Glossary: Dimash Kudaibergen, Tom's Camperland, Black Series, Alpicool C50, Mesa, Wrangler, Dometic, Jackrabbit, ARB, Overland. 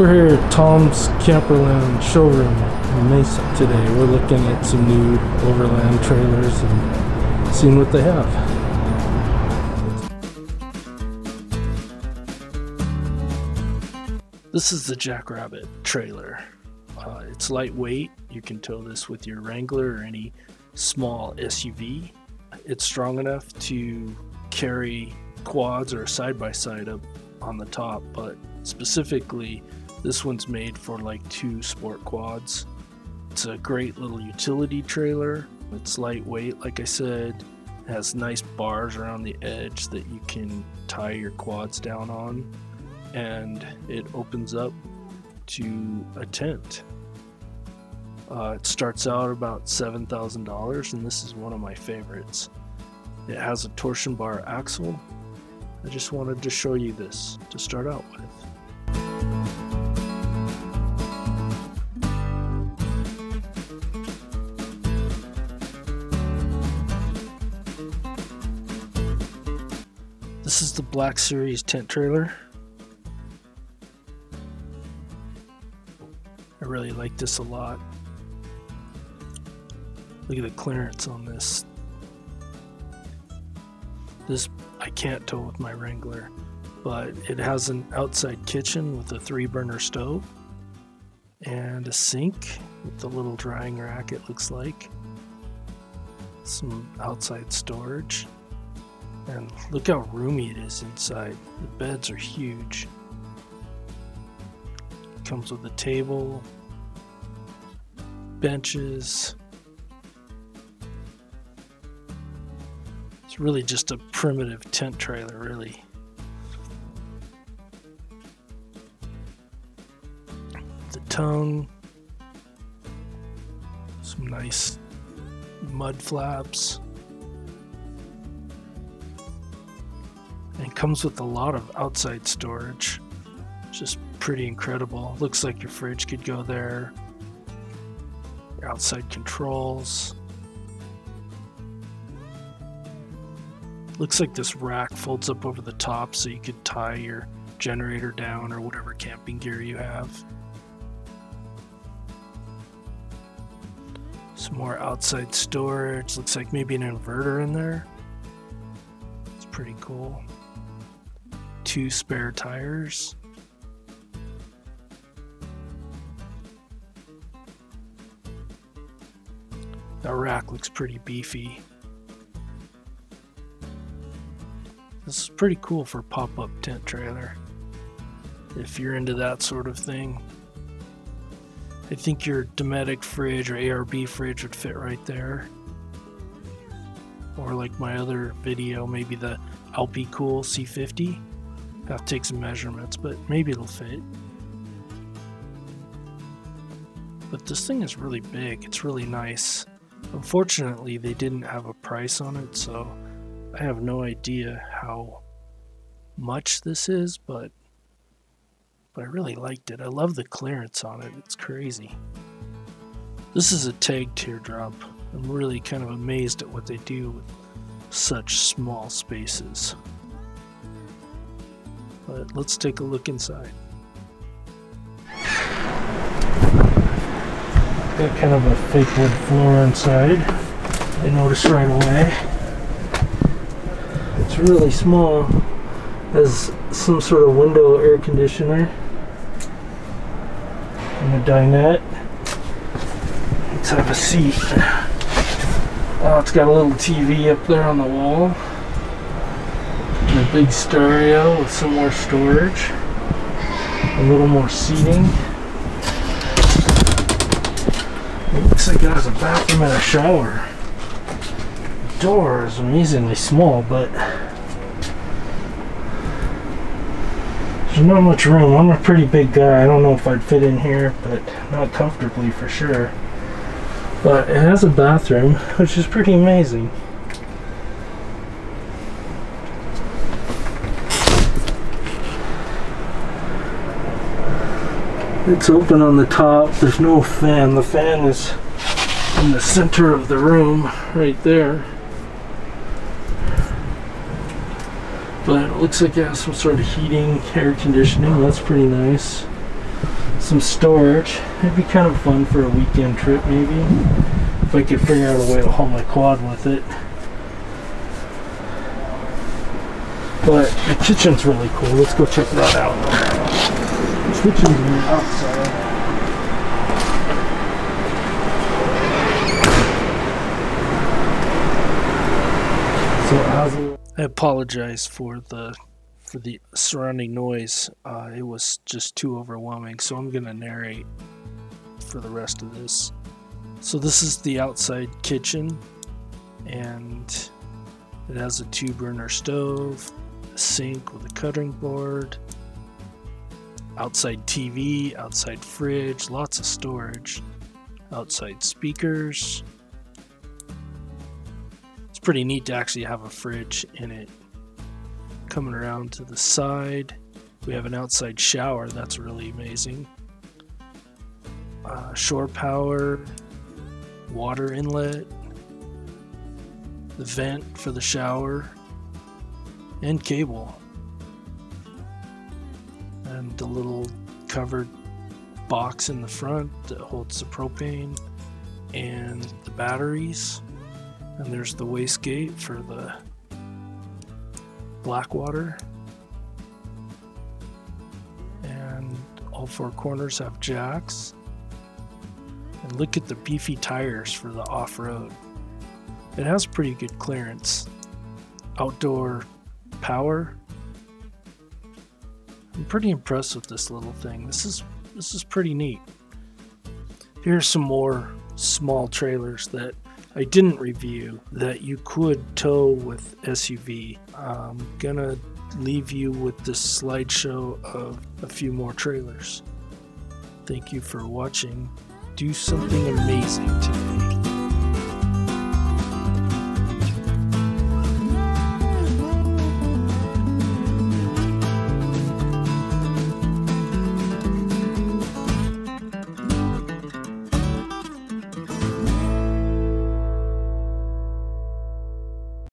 We're here at Tom's Camperland showroom in Mesa today. We're looking at some new Overland trailers and seeing what they have. This is the Jackrabbit trailer. It's lightweight. You can tow this with your Wrangler or any small SUV. It's strong enough to carry quads or side-by-side up on the top, but specifically this one's made for like two sport quads. It's a great little utility trailer. It's lightweight, like I said. It has nice bars around the edge that you can tie your quads down on, and it opens up to a tent. It starts out about $7,000, and this is one of my favorites. It has a torsion bar axle. I just wanted to show you this to start out with. This is the Black Series tent trailer. I really like this a lot. Look at the clearance on this. This I can't tow with my Wrangler, but it has an outside kitchen with a 3-burner stove and a sink with a little drying rack, it looks like. Some outside storage. And look how roomy it is inside. The beds are huge. It comes with a table, benches. It's really just a primitive tent trailer, really. The tongue, some nice mud flaps, and it comes with a lot of outside storage. Just pretty incredible. Looks like your fridge could go there, your outside controls. Looks like this rack folds up over the top so you could tie your generator down or whatever camping gear you have. Some more outside storage. Looks like maybe an inverter in there. It's pretty cool. 2 spare tires. That rack looks pretty beefy. This is pretty cool for a pop-up tent trailer, if you're into that sort of thing. I think your Dometic fridge or ARB fridge would fit right there. Or like my other video, maybe the Alpicool C50. I have to take some measurements, but maybe it'll fit. But this thing is really big. It's really nice. Unfortunately, they didn't have a price on it, so I have no idea how much this is, but I really liked it. I love the clearance on it. It's crazy. This is a tag teardrop. I'm really kind of amazed at what they do with such small spaces. But let's take a look inside. Got kind of a fake wood floor inside. I noticed right away. It's really small. Has some sort of window air conditioner and a dinette. Let's have a seat. Oh, it's got a little TV up there on the wall and a big stereo with some more storage, a little more seating. It looks like it has a bathroom and a shower. The door is amazingly small, but there's not much room. I'm a pretty big guy. I don't know if I'd fit in here, but not comfortably for sure. But it has a bathroom, which is pretty amazing. It's open on the top. There's no fan. The fan is in the center of the room right there. But it looks like it has some sort of heating, air conditioning. That's pretty nice. some storage. It'd be kind of fun for a weekend trip, maybe, if I could figure out a way to haul my quad with it. But the kitchen's really cool. Let's go check that out. The kitchen's on the outside. I apologize for the surrounding noise. It was just too overwhelming, so I'm gonna narrate for the rest of this. So this is the outside kitchen, and it has a 2-burner stove, a sink with a cutting board, outside TV, outside fridge, lots of storage, outside speakers. Pretty neat to actually have a fridge in it. Coming around to the side, we have an outside shower. That's really amazing. Shore power, water inlet, the vent for the shower, and cable, and the little covered box in the front that holds the propane and the batteries. And there's the wastegate for the black water. And all four corners have jacks. And look at the beefy tires for the off-road. It has pretty good clearance. Outdoor power. I'm pretty impressed with this little thing. This is pretty neat. Here's some more small trailers that I didn't review that you could tow with SUV. I'm gonna leave you with this slideshow of a few more trailers. Thank you for watching. Do something amazing today.